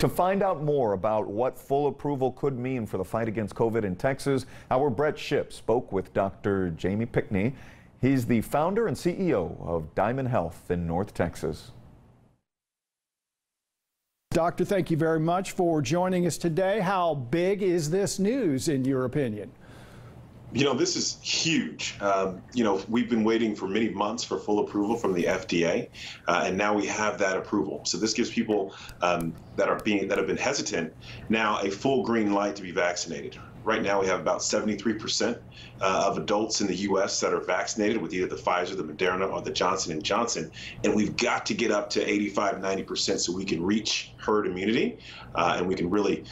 To find out more about what full approval could mean for the fight against COVID in Texas, our Brett Shipp spoke with Dr. Jamie Pinckney. He's the founder and CEO of Diamond Health in North Texas. Doctor, thank you very much for joining us today. How big is this news, in your opinion? You know, this is huge. You know, we've been waiting for many months for full approval from the FDA, and now we have that approval. So this gives people that have been hesitant now a full green light to be vaccinated. Right now, we have about 73% of adults in the U.S. that are vaccinated with either the Pfizer, the Moderna, or the Johnson and Johnson, and we've got to get up to 85–90% so we can reach herd immunity, and we can really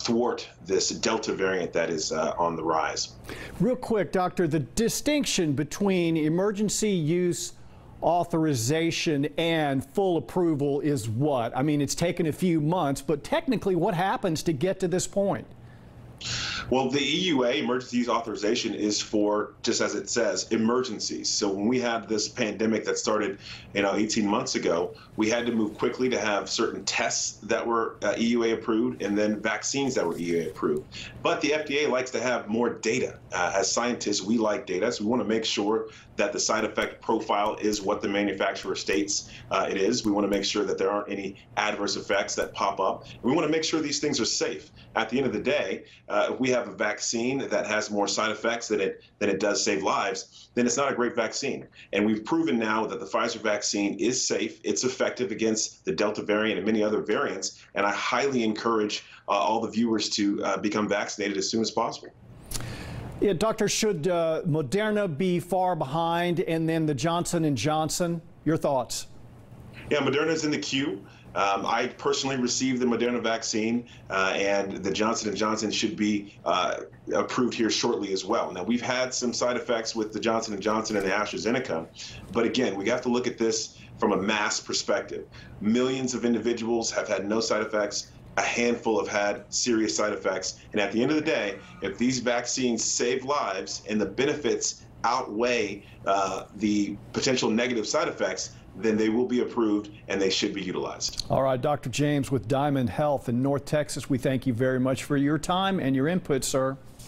thwart this Delta variant that is on the rise. Real quick, Doctor, the distinction between emergency use authorization and full approval is what? I mean, it's taken a few months, but technically, what happens to get to this point? Well, the EUA, emergency use authorization, is for, just as it says, emergencies. So when we had this pandemic that started, you know, 18 months ago, we had to move quickly to have certain tests that were EUA approved and then vaccines that were EUA approved. But the FDA likes to have more data. As scientists, we like data, so we want to make sure that the side effect profile is what the manufacturer states it is. We want to make sure that there aren't any adverse effects that pop up. We want to make sure these things are safe. At the end of the day, if we have a vaccine that has more side effects than it does save lives, then it's not a great vaccine. And we've proven now that the Pfizer vaccine is safe. It's effective against the Delta variant and many other variants. And I highly encourage all the viewers to become vaccinated as soon as possible. Yeah, Doctor, should Moderna be far behind, and then the Johnson and Johnson? Your thoughts? Yeah, Moderna's in the queue. I personally received the Moderna vaccine, and the Johnson & Johnson should be approved here shortly as well. Now, we've had some side effects with the Johnson & Johnson and the AstraZeneca, but again, we have to look at this from a mass perspective. Millions of individuals have had no side effects. A handful have had serious side effects. And at the end of the day, if these vaccines save lives and the benefits outweigh the potential negative side effects, then they will be approved and they should be utilized. All right, Dr. James with Diamond Health in North Texas, we thank you very much for your time and your input, sir.